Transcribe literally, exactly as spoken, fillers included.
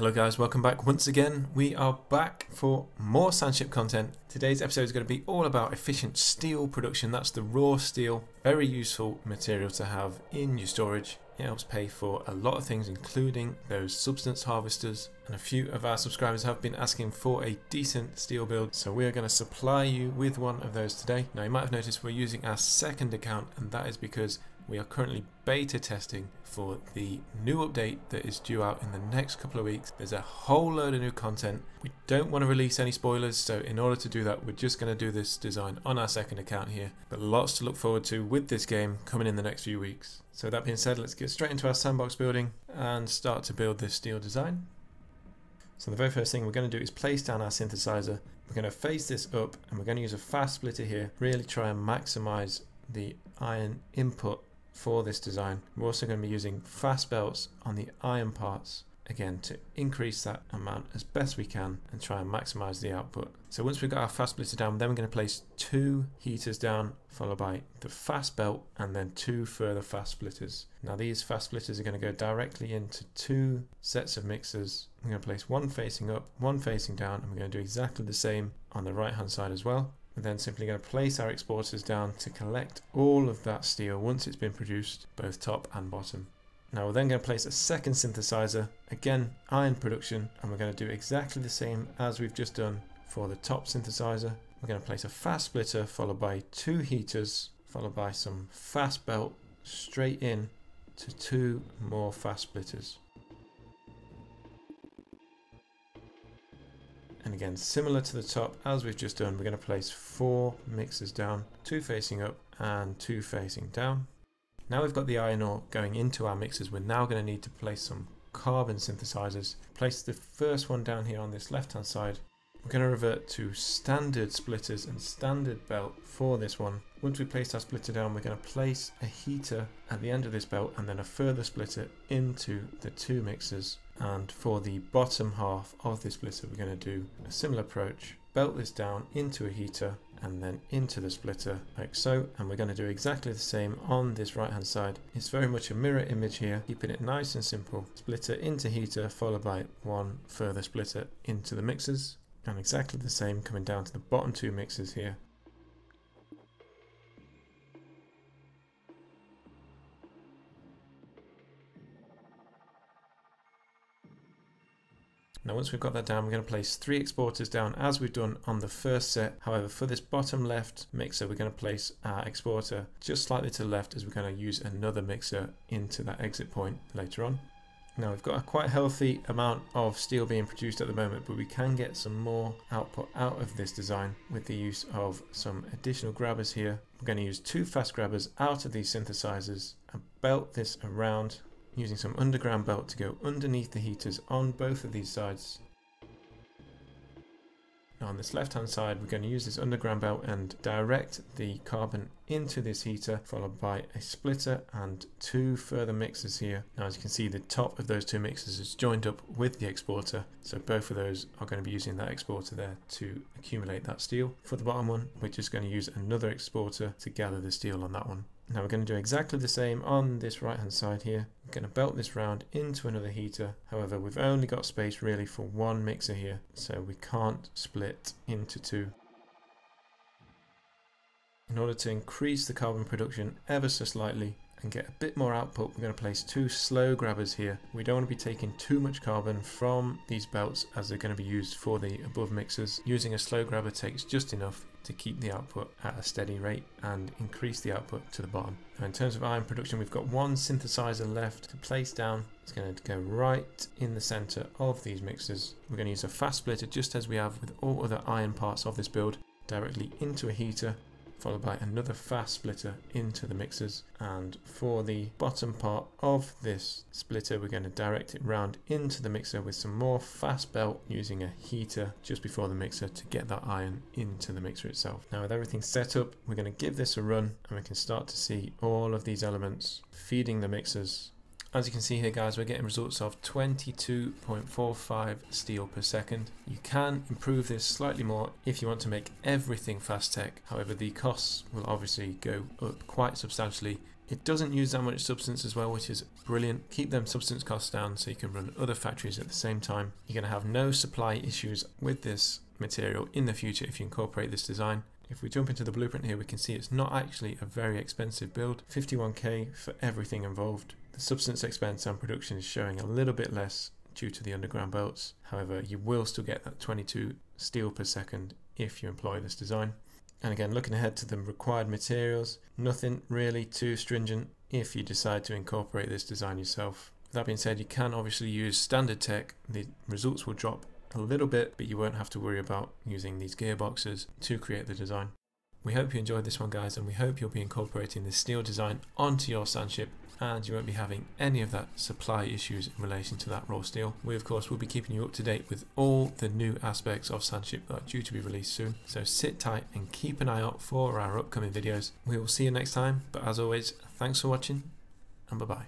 Hello guys, welcome back once again. We are back for more Sandship content. Today's episode is going to be all about efficient steel production. That's the raw steel, very useful material to have in your storage. It helps pay for a lot of things, including those substance harvesters. And a few of our subscribers have been asking for a decent steel build, so we are going to supply you with one of those today. Now you might have noticed we're using our second account, and that is because we are currently beta testing for the new update that is due out in the next couple of weeks. There's a whole load of new content. We don't want to release any spoilers, so in order to do that, we're just going to do this design on our second account here. But lots to look forward to with this game coming in the next few weeks. So that being said, let's get straight into our sandbox building and start to build this steel design. So the very first thing we're going to do is place down our synthesizer. We're going to phase this up and we're going to use a fast splitter here. Really try and maximize the iron input for this design. We're also going to be using fast belts on the iron parts, again to increase that amount as best we can and try and maximize the output. So once we've got our fast splitter down, then we're going to place two heaters down, followed by the fast belt and then two further fast splitters. Now these fast splitters are going to go directly into two sets of mixers. I'm going to place one facing up, one facing down, and we're going to do exactly the same on the right hand side as well. We're then simply going to place our exporters down to collect all of that steel once it's been produced, both top and bottom. Now we're then going to place a second synthesizer, again iron production, and we're going to do exactly the same as we've just done for the top synthesizer. We're going to place a fast splitter followed by two heaters, followed by some fast belt straight in to two more fast splitters. And again, similar to the top as we've just done, we're going to place four mixers down, two facing up and two facing down. Now we've got the iron ore going into our mixers, we're now going to need to place some carbon synthesizers. Place the first one down here on this left hand side. We're going to revert to standard splitters and standard belt for this one. Once we place our splitter down, we're going to place a heater at the end of this belt and then a further splitter into the two mixers. And for the bottom half of this splitter, we're going to do a similar approach. Belt this down into a heater and then into the splitter like so, and we're going to do exactly the same on this right hand side. It's very much a mirror image here, keeping it nice and simple. Splitter into heater followed by one further splitter into the mixers, and exactly the same coming down to the bottom two mixers here. Now once we've got that down, we're going to place three exporters down as we've done on the first set. However, for this bottom left mixer, we're going to place our exporter just slightly to the left as we're going to use another mixer into that exit point later on. Now we've got a quite healthy amount of steel being produced at the moment, but we can get some more output out of this design with the use of some additional grabbers here. We're going to use two fast grabbers out of these synthesizers and belt this around, using some underground belt to go underneath the heaters on both of these sides. Now on this left hand side, we're going to use this underground belt and direct the carbon into this heater, followed by a splitter and two further mixers here. Now as you can see, the top of those two mixers is joined up with the exporter, so both of those are going to be using that exporter there to accumulate that steel. For the bottom one, we're just going to use another exporter to gather the steel on that one. Now we're going to do exactly the same on this right hand side here. We're going to belt this round into another heater. However, we've only got space really for one mixer here, so we can't split into two. In order to increase the carbon production ever so slightly and get a bit more output, we're going to place two slow grabbers here. We don't want to be taking too much carbon from these belts as they're going to be used for the above mixers. Using a slow grabber takes just enough to keep the output at a steady rate and increase the output to the bottom. Now in terms of iron production, we've got one synthesizer left to place down. It's going to go right in the center of these mixers. We're going to use a fast splitter just as we have with all other iron parts of this build, directly into a heater, followed by another fast splitter into the mixers. And for the bottom part of this splitter, we're going to direct it round into the mixer with some more fast belt, using a heater just before the mixer to get that iron into the mixer itself. Now with everything set up, we're going to give this a run and we can start to see all of these elements feeding the mixers. As you can see here guys, we're getting results of twenty-two point four five steel per second. You can improve this slightly more if you want to make everything fast tech. However, the costs will obviously go up quite substantially It doesn't use that much substance as well, which is brilliant. Keep them substance costs down so you can run other factories at the same time. You're going to have no supply issues with this material in the future if you incorporate this design. If we jump into the blueprint here, we can see it's not actually a very expensive build. fifty-one K for everything involved. The substance expense and production is showing a little bit less due to the underground belts. However, you will still get that twenty-two steel per second if you employ this design. And again, looking ahead to the required materials, nothing really too stringent if you decide to incorporate this design yourself. That being said, you can obviously use standard tech. The results will drop a little bit, but you won't have to worry about using these gearboxes to create the design. We hope you enjoyed this one, guys, and we hope you'll be incorporating this steel design onto your Sandship, and you won't be having any of that supply issues in relation to that raw steel. We, of course, will be keeping you up to date with all the new aspects of Sandship that are due to be released soon. So sit tight and keep an eye out for our upcoming videos. We will see you next time, but as always, thanks for watching, and bye-bye.